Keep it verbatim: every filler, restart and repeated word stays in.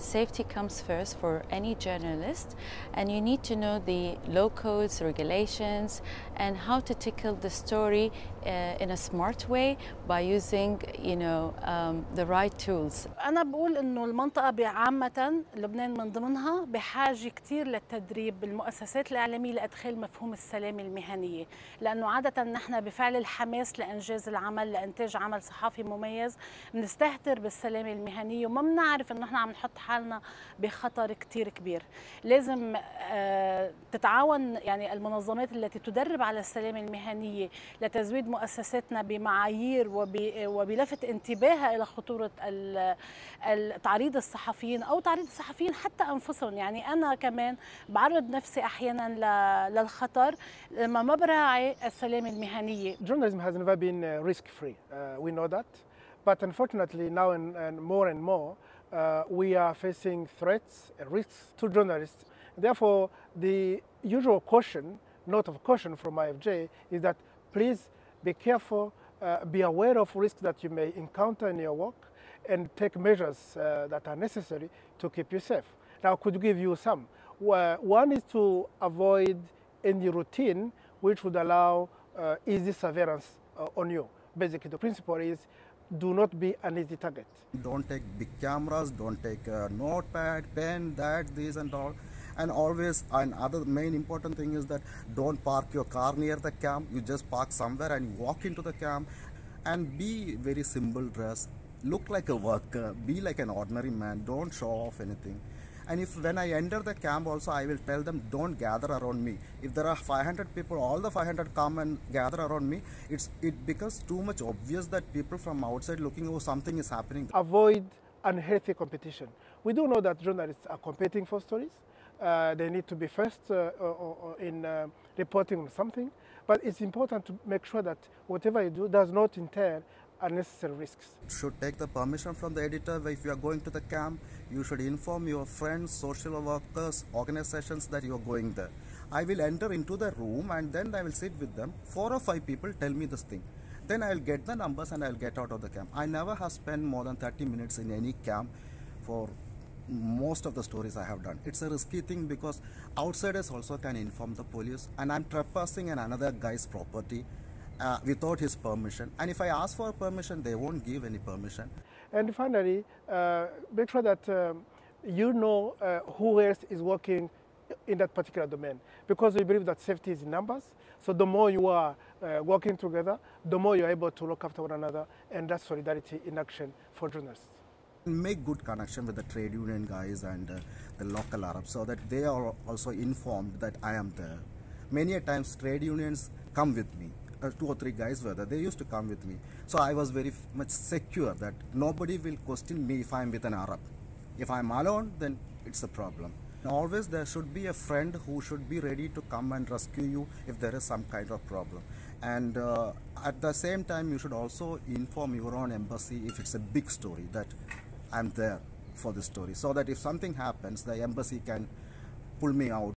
Safety comes first for any journalist, and you need to know the law codes, regulations, and how to tackle the story uh, in a smart way by using, you know, um, the right tools. أنا بقول إنه المنطقة بعامة لبنان من ضمنها بحاجة كتير للتدريب بالمؤسسات الإعلامية لأدخال مفهوم السلامة المهنية، لأنه عادة نحن بفعل الحماس لإنجاز العمل لإنتاج عمل صحفي مميز بنستهتر بالسلامة المهنية وما بنعرف إنه نحن عم نحط حالنا بخطر كتير كبير. لازم تتعاون يعني المنظمات التي تدرب على السلامة المهنية لتزويد مؤسساتنا بمعايير وبلفت انتباهها إلى خطورة تعريض الصحفيين أو تعريض الصحفيين حتى أنفسهم. يعني أنا كمان بعرض نفسي أحيانا للخطر لما ما براعي السلامة المهنية. Journalism has never been risk-free. Uh, we know that. But unfortunately, now and, and more and more, uh, we are facing threats and risks to journalists. Therefore, the usual caution, note of caution from I F J, is that please be careful, uh, be aware of risks that you may encounter in your work, and take measures uh, that are necessary to keep you safe. Now, I could give you some. One is to avoid any routine which would allow uh, easy surveillance uh, on you. Basically, the principle is do not be an easy target. Don't take big cameras, don't take a notepad, pen, that, this and all. And always, and other main important thing is that don't park your car near the camp. You just park somewhere and you walk into the camp. And be very simple dress. Look like a worker. Be like an ordinary man. Don't show off anything. And if when I enter the camp also, I will tell them, don't gather around me. If there are five hundred people, all the five hundred come and gather around me, it's, it becomes too much obvious that people from outside looking, oh, something is happening. Avoid unhealthy competition. We do know that journalists are competing for stories. Uh, they need to be first uh, or, or in uh, reporting on something. But it's important to make sure that whatever you do does not entail unnecessary risks. You should take the permission from the editor. If you are going to the camp, you should inform your friends, social workers, organizations that you are going there. I will enter into the room and then I will sit with them. Four or five people tell me this thing. Then I will get the numbers and I will get out of the camp. I never have spent more than thirty minutes in any camp for most of the stories I have done. It's a risky thing because outsiders also can inform the police, and I'm trespassing on another guy's property Uh, without his permission, and if I ask for permission, they won't give any permission. And finally, uh, make sure that um, you know uh, who else is working in that particular domain, because we believe that safety is in numbers. So the more you are uh, working together, the more you are able to look after one another, and that's solidarity in action for journalists. Make good connection with the trade union guys and uh, the local Arabs, so that they are also informed that I am there. Many a times trade unions come with me. Uh, two or three guys were there. They used to come with me. So I was very much secure that nobody will question me if I'm with an Arab. If I'm alone, then it's a problem. And always there should be a friend who should be ready to come and rescue you if there is some kind of problem. And uh, at the same time, you should also inform your own embassy if it's a big story that I'm there for the story. So that if something happens, the embassy can pull me out.